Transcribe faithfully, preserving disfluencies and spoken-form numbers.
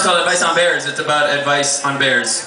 it's called Advice on Bears. It's about advice on bears.